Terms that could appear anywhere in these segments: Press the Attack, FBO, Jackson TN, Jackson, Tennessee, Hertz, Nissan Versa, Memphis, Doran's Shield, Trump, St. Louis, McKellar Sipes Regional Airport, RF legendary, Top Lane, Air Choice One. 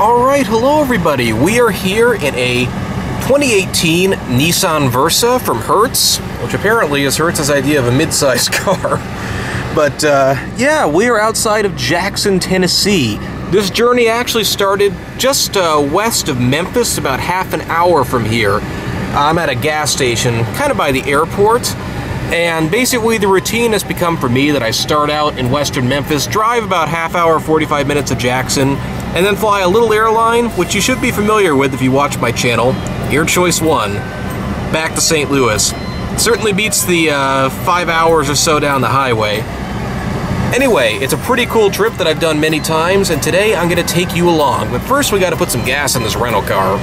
All right, hello everybody. We are here in a 2018 Nissan Versa from Hertz, which apparently is Hertz's idea of a mid-sized car. But yeah, we are outside of Jackson, Tennessee. This journey actually started just west of Memphis, about half an hour from here. I'm at a gas station, kind of by the airport. And basically the routine has become for me that I start out in western Memphis, drive about half hour, 45 minutes to Jackson, and then fly a little airline, which you should be familiar with if you watch my channel, Air Choice One, back to St. Louis. It certainly beats the 5 hours or so down the highway. Anyway, it's a pretty cool trip that I've done many times, and today I'm gonna take you along. But first we gotta put some gas in this rental car.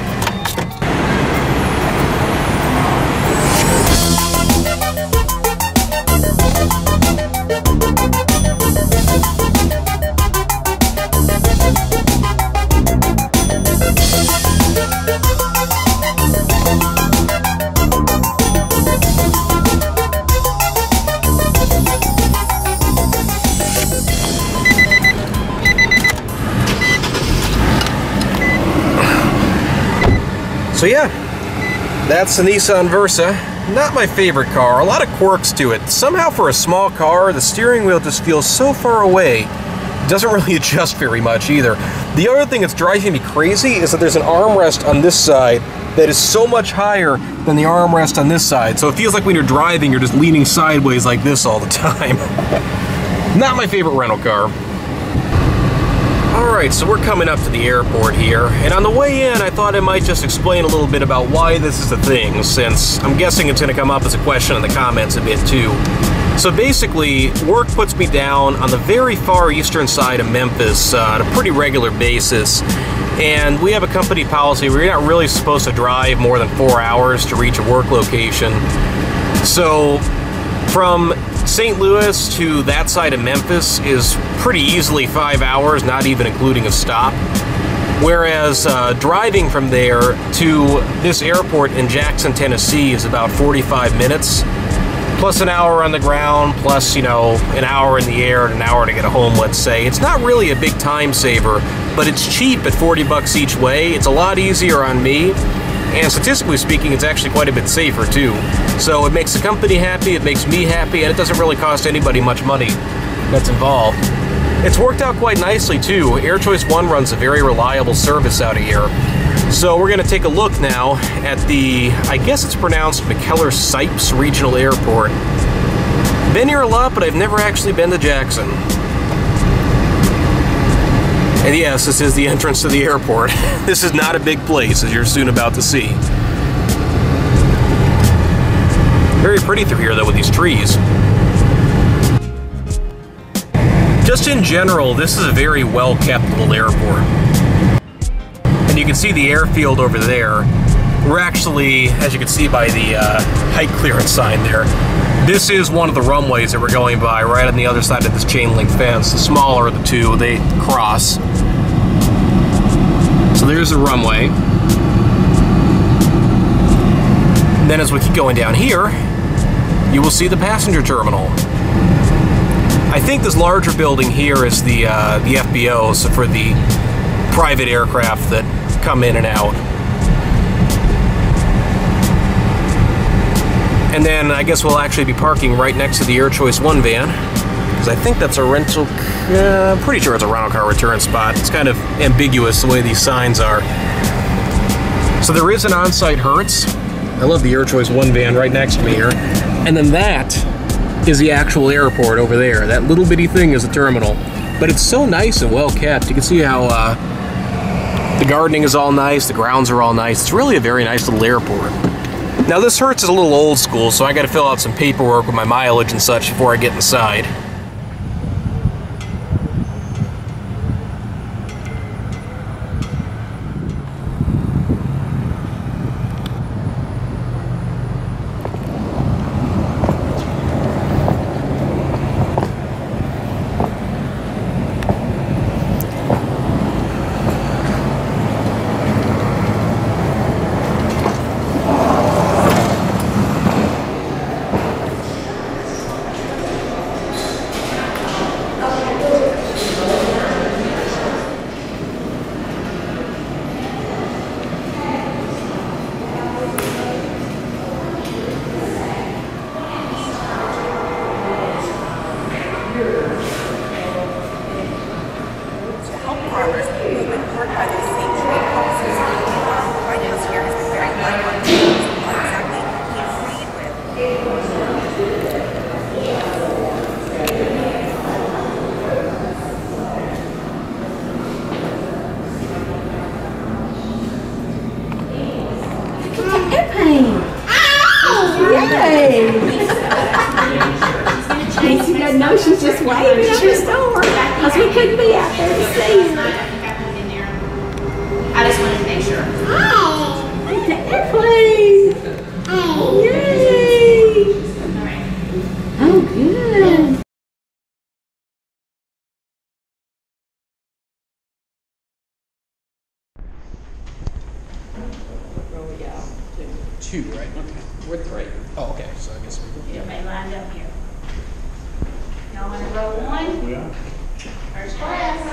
So yeah, that's the Nissan Versa. Not my favorite car, a lot of quirks to it. Somehow for a small car, the steering wheel just feels so far away. It doesn't really adjust very much either. The other thing that's driving me crazy is that there's an armrest on this side that is so much higher than the armrest on this side. So it feels like when you're driving, you're just leaning sideways like this all the time. Not my favorite rental car. Alright, so we're coming up to the airport here, and on the way in I thought I might just explain a little bit about why this is a thing, since I'm guessing it's going to come up as a question in the comments a bit too. So basically, work puts me down on the very far eastern side of Memphis on a pretty regular basis, and we have a company policy where you're not really supposed to drive more than 4 hours to reach a work location. So from St. Louis to that side of Memphis is pretty easily 5 hours, not even including a stop. Whereas driving from there to this airport in Jackson, Tennessee is about 45 minutes, plus an hour on the ground, plus, you know, an hour in the air and an hour to get home, let's say. It's not really a big time saver, but it's cheap at 40 bucks each way. It's a lot easier on me. And statistically speaking, it's actually quite a bit safer too. So it makes the company happy, it makes me happy, and it doesn't really cost anybody much money that's involved. It's worked out quite nicely too. Air Choice One runs a very reliable service out of here. So we're gonna take a look now at the, I guess it's pronounced McKellar Sipes Regional Airport. Been here a lot, but I've never actually been to Jackson. And yes, this is the entrance to the airport. This is not a big place, as you're soon about to see. Very pretty through here, though, with these trees. Just in general, this is a very well-kept little airport. And you can see the airfield over there. We're actually, as you can see by the height clearance sign there, this is one of the runways that we're going by, right on the other side of this chain link fence. The smaller of the two, they cross. So there's the runway. And then as we keep going down here, you will see the passenger terminal. I think this larger building here is the FBO, so for the private aircraft that come in and out. And then I guess we'll actually be parking right next to the Air Choice One van, because I think that's a rental, I'm pretty sure it's a rental car return spot. It's kind of ambiguous the way these signs are. So there is an on-site Hertz. I love the Air Choice One van right next to me here. And then that is the actual airport over there. That little bitty thing is the terminal. But it's so nice and well kept. You can see how the gardening is all nice, the grounds are all nice. It's really a very nice little airport. Now this Hertz is a little old school, so I gotta fill out some paperwork with my mileage and such before I get inside. on other things. Our news here has been very light on things and what exactly he agreed with. Get my hip pain. Ow! Yay! Thanks, you guys know she's just waving at her store because we couldn't be out there to see. I just wanted to make sure. Oh, look at the airplane! Oh, yay! All right. Oh, good. Where are we at? Two, right? Okay. We're three. Oh, okay. So I guess we can. Everybody lined up here. Y'all want to roll one? Yeah. First class.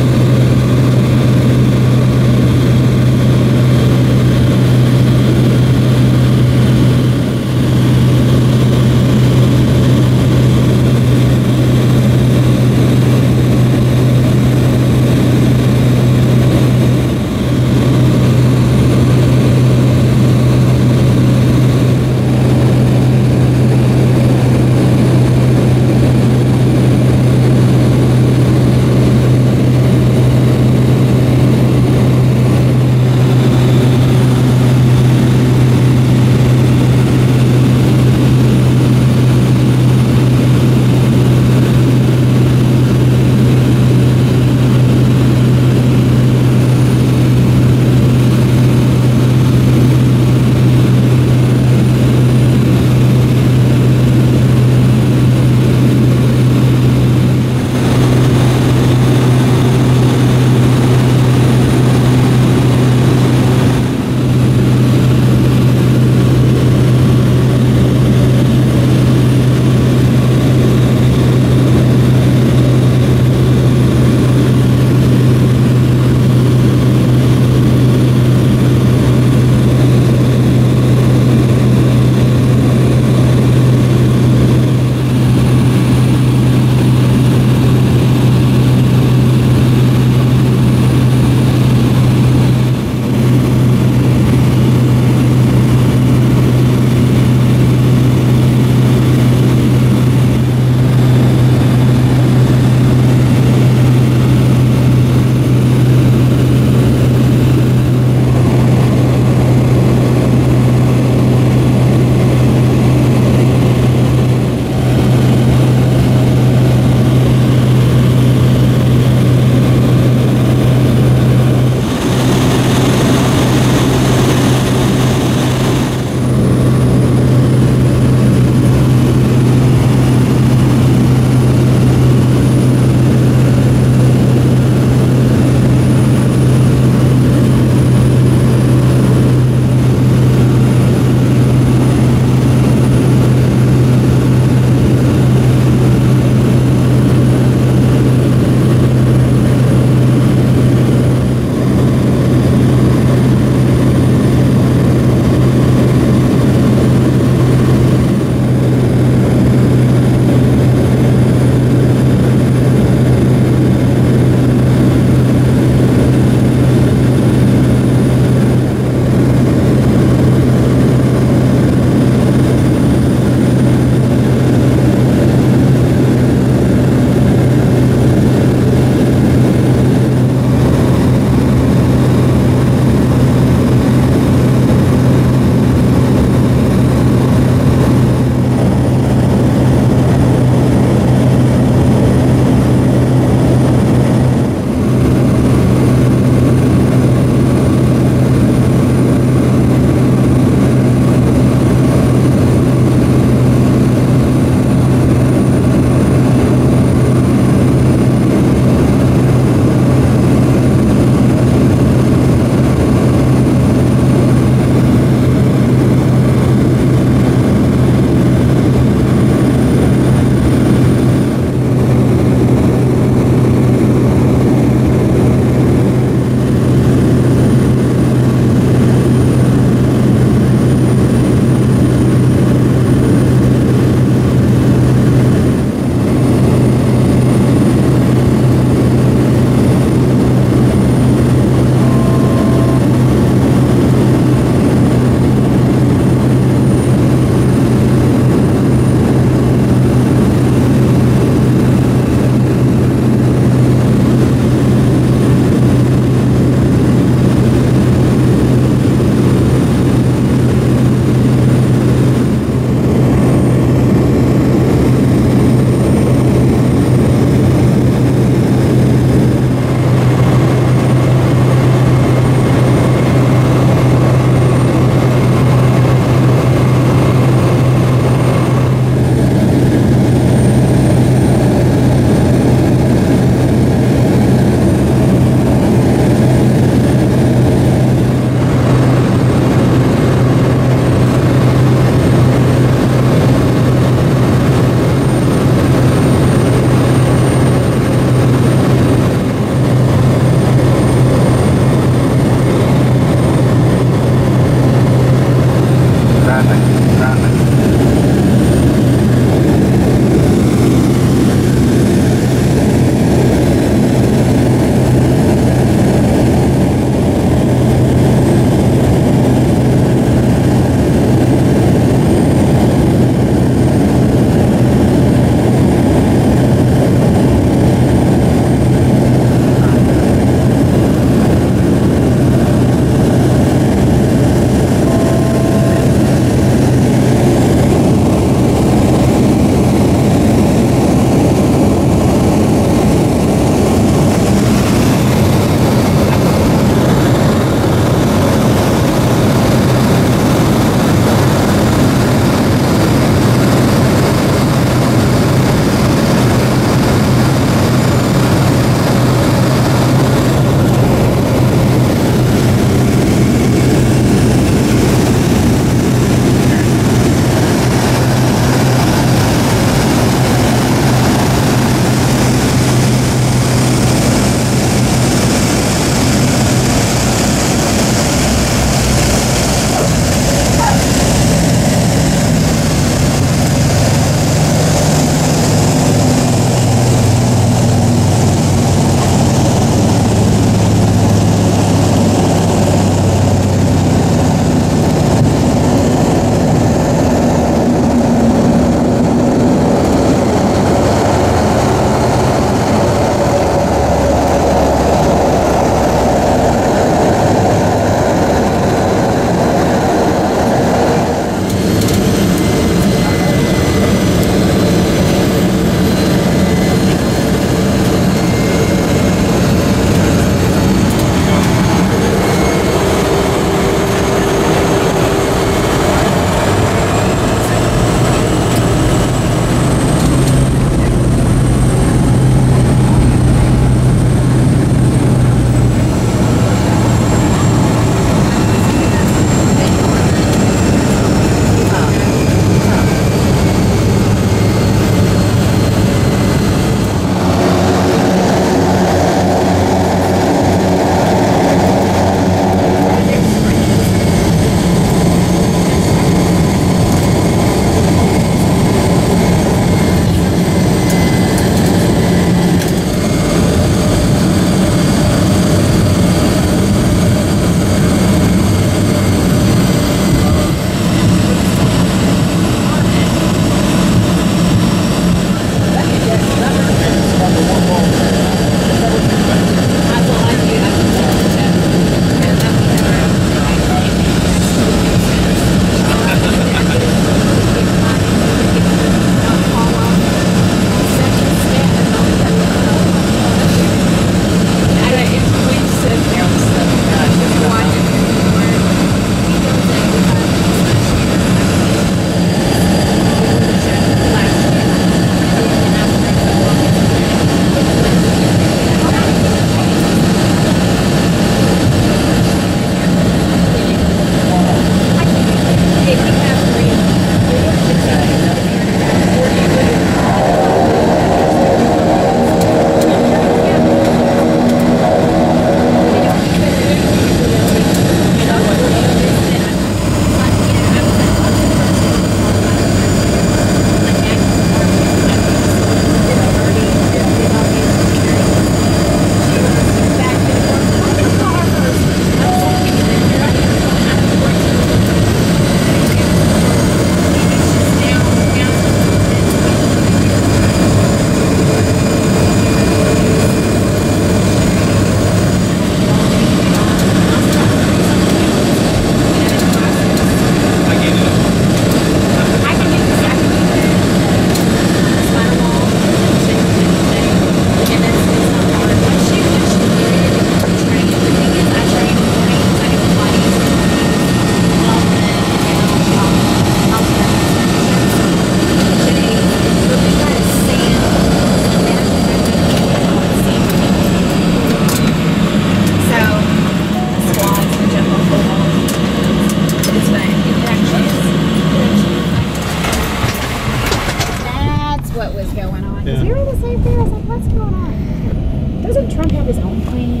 what was going on. Yeah. Because we were the same thing. I was like, what's going on? Doesn't Trump have his own plane?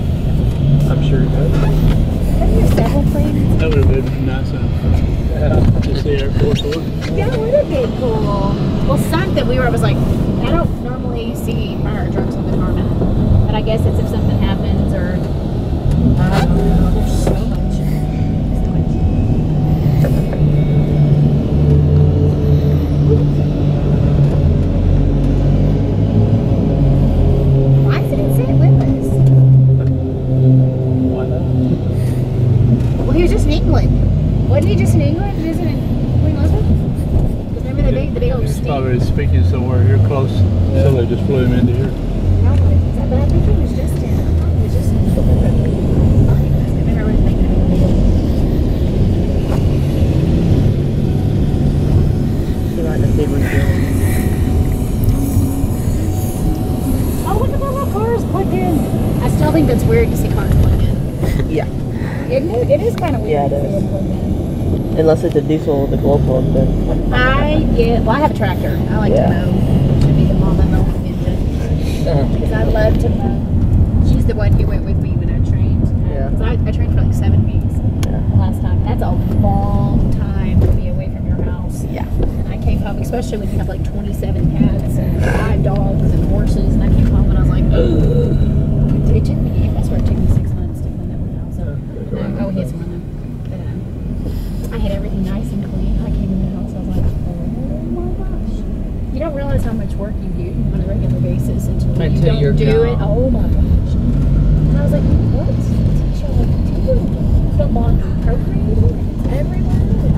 I'm sure he does. Doesn't he have several planes? That would have been nice. Just the Air Force One. Yeah, it would have been cool. Well, something we were was like, I don't normally see fire trucks on the tarmac, but I guess it's if something happens or. There's so much. Speaking somewhere here close, so they just flew him into here. Probably, but I think he was just in. Oh, look at the little cars plugged in. I still think that's weird to see cars plugged in. Yeah. It is kind of weird. Yeah, it is. Unless it's a diesel with a glow plug, then. Well, I have a tractor. I like to mow. Should be the mom that mows the engine. Because I love to mow. She's the one who went with me when I trained. Yeah. Because I trained for like 7 weeks last time. That's a long time to be away from your house. Yeah. And I came home, especially when you have like 27 cats and 5 dogs and horses. And I came home and I was like, ugh. It took me, I swear it took me 6 months to clean that one house up. Oh, he has one. I had everything nice and clean. I came in the house, I was like, oh my gosh. You don't realize how much work you do on a regular basis until you don't do it. Oh my gosh. And I was like, what? It's like, do you don't belong to appropriate everyone?